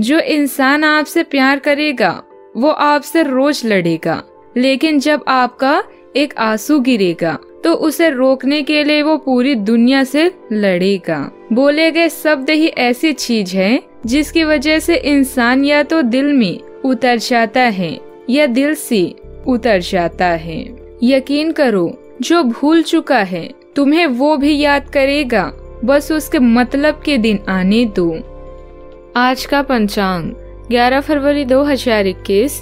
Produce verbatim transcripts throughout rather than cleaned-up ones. जो इंसान आपसे प्यार करेगा वो आपसे रोज लड़ेगा, लेकिन जब आपका एक आंसू गिरेगा तो उसे रोकने के लिए वो पूरी दुनिया से लड़ेगा। बोले गए शब्द ही ऐसी चीज है जिसकी वजह से इंसान या तो दिल में उतर जाता है या दिल से उतर जाता है। यकीन करो, जो भूल चुका है तुम्हें वो भी याद करेगा, बस उसके मतलब के दिन आने दो। आज का पंचांग ग्यारह फरवरी दो हजार इक्कीस,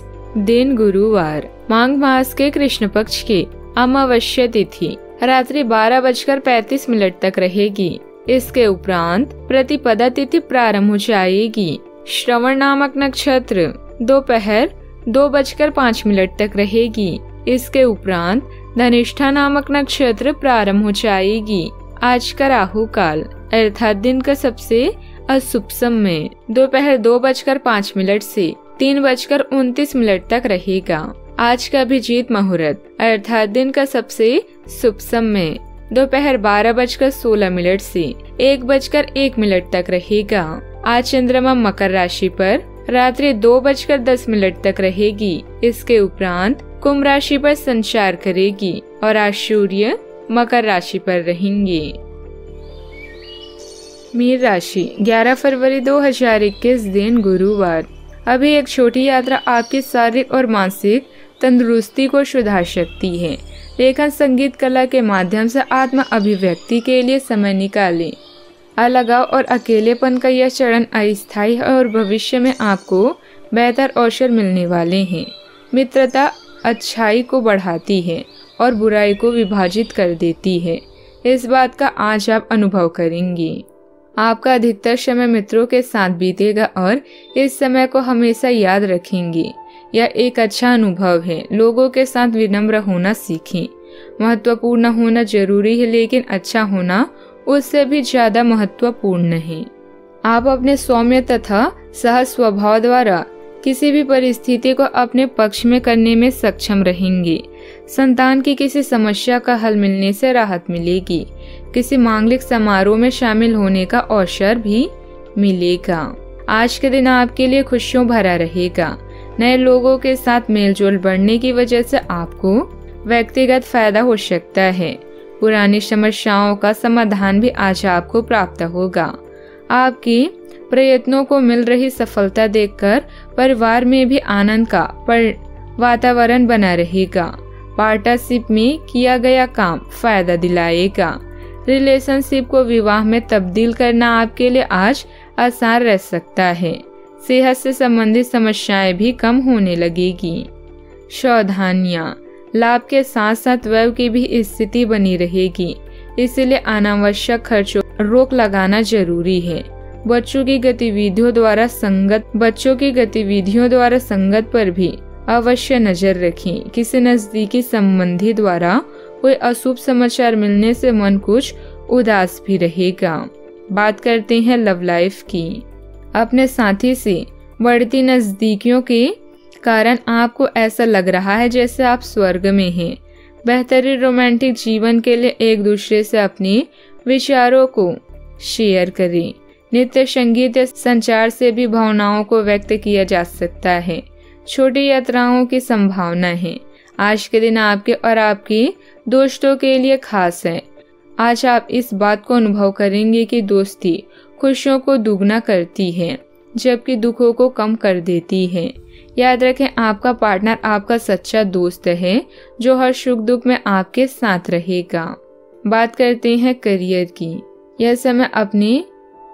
दिन गुरुवार, माघ मास के कृष्ण पक्ष की अमावस्या तिथि रात्रि बारह बजकर पैंतीस मिनट तक रहेगी। इसके उपरांत प्रतिपदा तिथि प्रारंभ हो जाएगी। श्रवण नामक नक्षत्र दोपहर दो बजकर पाँच मिनट तक रहेगी। इसके उपरांत धनिष्ठा नामक नक्षत्र प्रारंभ हो जाएगी। आज का राहु काल अर्थात दिन का सबसे अशुभ समय दोपहर दो बजकर पाँच मिनट से तीन बजकर उनतीस मिनट तक रहेगा। आज का अभिजीत मुहूर्त अर्थात दिन का सबसे शुभ समय दोपहर बारह बजकर सोलह मिनट से एक बजकर एक मिनट तक रहेगा। आज चंद्रमा मकर राशि पर रात्रि दो बजकर दस मिनट तक रहेगी। इसके उपरांत कुंभ राशि पर संचार करेगी और आज सूर्य मकर राशि पर रहेंगे। मीन राशि ग्यारह फरवरी दो हजार इक्कीस, दिन गुरुवार। अभी एक छोटी यात्रा आपकी शारीरिक और मानसिक तंदुरुस्ती को सुधार सकती है। लेखन संगीत कला के माध्यम से आत्म अभिव्यक्ति के लिए समय निकालें। अलगाव और अकेलेपन का यह चरण अस्थायी है और भविष्य में आपको बेहतर अवसर मिलने वाले हैं। मित्रता अच्छाई को बढ़ाती है और बुराई को विभाजित कर देती है, इस बात का आज आप अनुभव करेंगे। आपका अधिकतर समय मित्रों के साथ बीतेगा और इस समय को हमेशा याद रखेंगे। यह एक अच्छा अनुभव है। लोगों के साथ विनम्र होना सीखें। महत्वपूर्ण होना जरूरी है, लेकिन अच्छा होना उससे भी ज्यादा महत्वपूर्ण है। आप अपने सौम्य तथा सहज स्वभाव द्वारा किसी भी परिस्थिति को अपने पक्ष में करने में सक्षम रहेंगे। संतान की किसी समस्या का हल मिलने से राहत मिलेगी। किसी मांगलिक समारोह में शामिल होने का अवसर भी मिलेगा। आज के दिन आपके लिए खुशियों भरा रहेगा। नए लोगों के साथ मेलजोल बढ़ने की वजह से आपको व्यक्तिगत फायदा हो सकता है। पुरानी समस्याओं का समाधान भी आज आपको प्राप्त होगा। आपके प्रयत्नों को मिल रही सफलता देखकर परिवार में भी आनंद का वातावरण बना रहेगा। पार्टनरशिप में किया गया काम फायदा दिलाएगा। रिलेशनशिप को विवाह में तब्दील करना आपके लिए आज आसान रह सकता है। सेहत से संबंधित समस्याएं भी कम होने लगेगी। सावधानियाँ, लाभ के साथ साथ व्यय की भी स्थिति बनी रहेगी, इसलिए अनावश्यक खर्चों रोक लगाना जरूरी है। बच्चों की गतिविधियों द्वारा संगत बच्चों की गतिविधियों द्वारा संगत पर भी अवश्य नजर रखें। किसी नजदीकी संबंधी द्वारा कोई अशुभ समाचार मिलने से मन कुछ उदास भी रहेगा। बात करते हैं लव लाइफ की। अपने साथी से बढ़ती नजदीकियों के कारण आपको ऐसा लग रहा है जैसे आप स्वर्ग में हैं। बेहतरीन रोमांटिक जीवन के लिए एक दूसरे से अपने विचारों को शेयर करें। नृत्य, संगीत या संचार से भी भावनाओं को व्यक्त किया जा सकता है। छोटी यात्राओं की संभावना है। आज के दिन आपके और आपके दोस्तों के लिए खास है। आज आप इस बात को अनुभव करेंगे कि दोस्ती खुशियों को दुगना करती है जबकि दुखों को कम कर देती है। याद रखें, आपका पार्टनर आपका सच्चा दोस्त है जो हर सुख दुख में आपके साथ रहेगा। बात करते हैं करियर की। यह समय अपने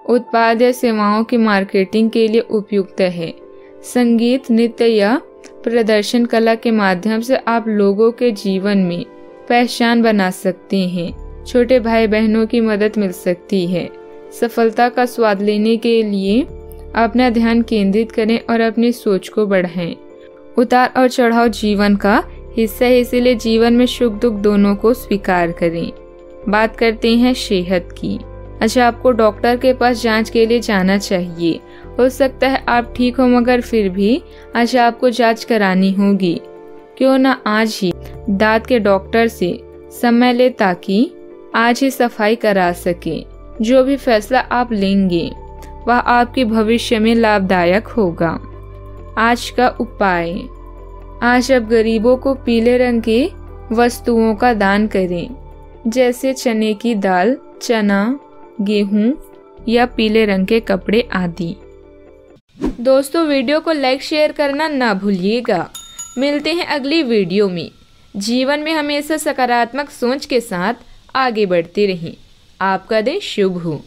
उत्पाद या सेवाओं की मार्केटिंग के लिए उपयुक्त है। संगीत, नृत्य या प्रदर्शन कला के माध्यम से आप लोगों के जीवन में पहचान बना सकते हैं। छोटे भाई बहनों की मदद मिल सकती है। सफलता का स्वाद लेने के लिए अपना ध्यान केंद्रित करें और अपनी सोच को बढ़ाएं। उतार और चढ़ाव जीवन का हिस्सा है, इसीलिए जीवन में सुख दुख दोनों को स्वीकार करें। बात करते हैं सेहत की। अच्छा, आपको डॉक्टर के पास जांच के लिए जाना चाहिए। हो सकता है आप ठीक हो मगर फिर भी अच्छा आपको जांच करानी होगी। क्यों ना आज ही दांत के डॉक्टर से समय ले ताकि आज ही सफाई करा सके। जो भी फैसला आप लेंगे वह आपके भविष्य में लाभदायक होगा। आज का उपाय। आज आप गरीबों को पीले रंग की वस्तुओं का दान करें, जैसे चने की दाल, चना, गेहूं या पीले रंग के कपड़े आदि। दोस्तों, वीडियो को लाइक शेयर करना ना भूलिएगा। मिलते हैं अगली वीडियो में। जीवन में हमेशा सकारात्मक सोच के साथ आगे बढ़ते रहें। आपका दिन शुभ हो।